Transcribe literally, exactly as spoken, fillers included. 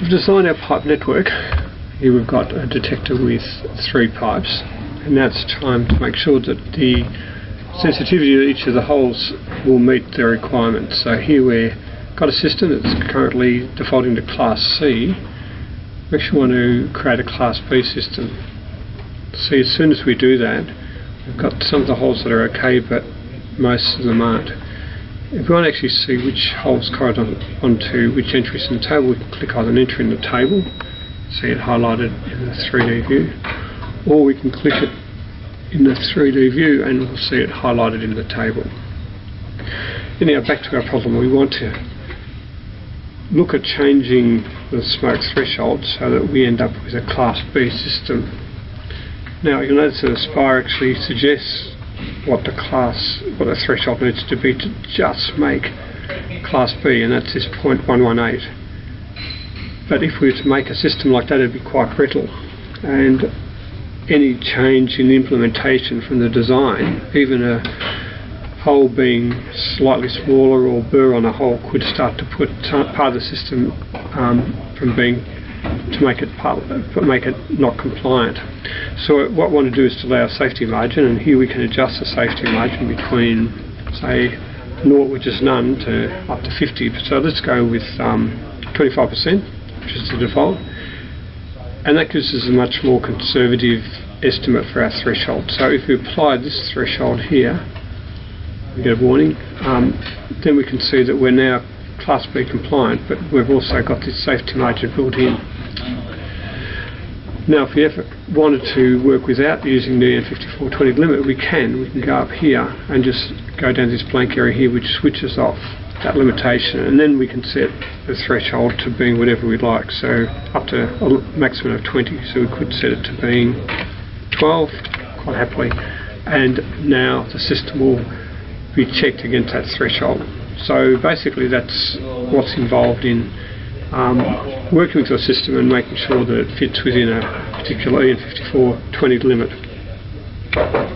We've designed our pipe network. Here we've got a detector with three pipes, and now it's time to make sure that the sensitivity of each of the holes will meet the requirements. So here we've got a system that's currently defaulting to class C. We actually want to create a class B system. See, as soon as we do that, we've got some of the holes that are okay, but most of them aren't. If we want to actually see which holes correspond onto which entries in the table, we can click on an entry in the table, see it highlighted in the three D view, or we can click it in the three D view and we'll see it highlighted in the table. And now back to our problem, we want to look at changing the smoke threshold so that we end up with a class B system. Now you'll notice that Aspire actually suggests what the class, what the threshold needs to be to just make class B, and that's this zero point one one eight. But if we were to make a system like that, it'd be quite brittle, and any change in implementation from the design, even a hole being slightly smaller or burr on a hole, could start to put part of the system um, from being to make it part, make it not compliant. So what I want to do is to allow a safety margin, and here we can adjust the safety margin between, say, naught, which is none, to up to fifty. So let's go with um, twenty-five percent, which is the default, and that gives us a much more conservative estimate for our threshold. So if we apply this threshold here, we get a warning, um, then we can see that we're now class B compliant, but we've also got this safety margin built in. Now if we ever wanted to work without using the E N fifty-four twenty limit, we can. We can go up here and just go down this blank area here, which switches off that limitation, and then we can set the threshold to being whatever we like, so up to a maximum of twenty. So we could set it to being twelve quite happily, and now the system will be checked against that threshold. So basically that's what's involved in um, working with your system and making sure that it fits within a particular E N fifty-four twenty limit.